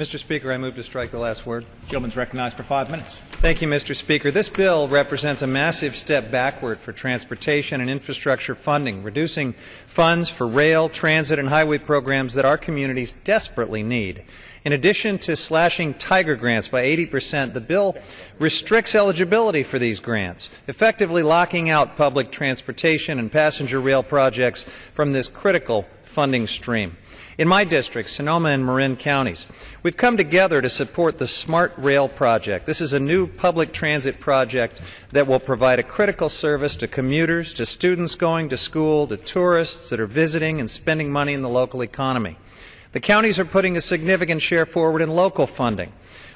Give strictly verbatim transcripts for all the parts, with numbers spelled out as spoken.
Mister Speaker, I move to strike the last word. Gentleman's recognized for five minutes. Thank you, Mister Speaker. This bill represents a massive step backward for transportation and infrastructure funding, reducing funds for rail, transit, and highway programs that our communities desperately need. In addition to slashing TIGER grants by eighty percent, the bill restricts eligibility for these grants, effectively locking out public transportation and passenger rail projects from this critical funding stream. In my district, Sonoma and Marin counties, we've come together to support the SMART Rail project. This is a new public transit project that will provide a critical service to commuters, to students going to school, to tourists that are visiting and spending money in the local economy. The counties are putting a significant share forward in local funding.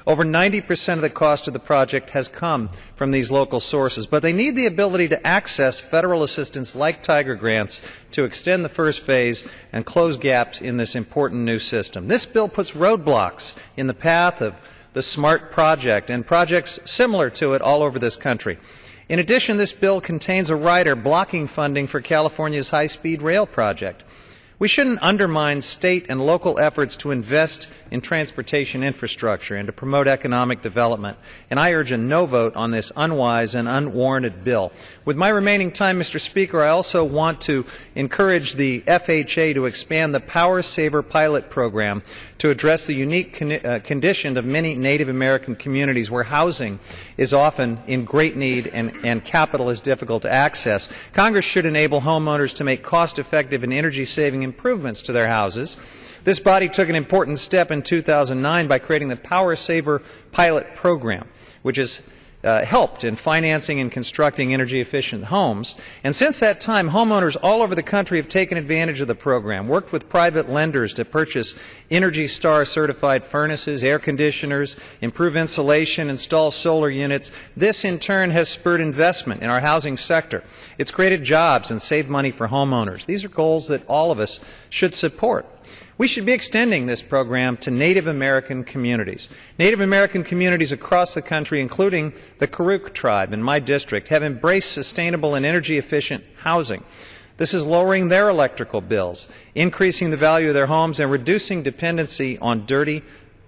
Over ninety percent of the cost of the project has come from these local sources, but they need the ability to access federal assistance like TIGER grants to extend the first phase and close gaps in this important new system. This bill puts roadblocks in the path of the SMART project and projects similar to it all over this country. In addition, this bill contains a rider blocking funding for California's high-speed rail project. We shouldn't undermine state and local efforts to invest in transportation infrastructure and to promote economic development, and I urge a no vote on this unwise and unwarranted bill. With my remaining time, Mister Speaker, I also want to encourage the F H A to expand the PowerSaver Pilot Program to address the unique con uh, condition of many Native American communities where housing is often in great need and, and capital is difficult to access. Congress should enable homeowners to make cost-effective and energy-saving improvements to their houses. This body took an important step in two thousand nine by creating the PowerSaver Pilot Program, which has uh, helped in financing and constructing energy-efficient homes. And since that time, homeowners all over the country have taken advantage of the program, worked with private lenders to purchase Energy Star certified furnaces, air conditioners, improve insulation, install solar units. This, in turn, has spurred investment in our housing sector. It's created jobs and saved money for homeowners. These are goals that all of us should support. We should be extending this program to Native American communities. Native American communities across the country, including the Karuk tribe in my district, have embraced sustainable and energy-efficient housing. This is lowering their electrical bills, increasing the value of their homes, and reducing dependency on dirty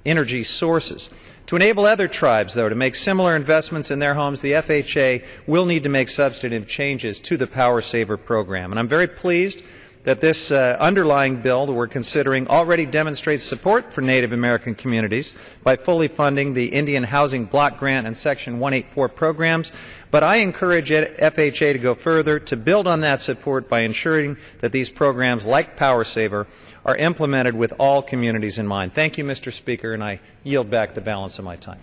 energy sources. To enable other tribes, though, to make similar investments in their homes, the F H A will need to make substantive changes to the PowerSaver program. And I'm very pleased that this uh, underlying bill that we're considering already demonstrates support for Native American communities by fully funding the Indian Housing Block Grant and Section one eighty-four programs. But I encourage F H A to go further, to build on that support by ensuring that these programs, like PowerSaver, are implemented with all communities in mind. Thank you, Mister Speaker, and I yield back the balance of my time.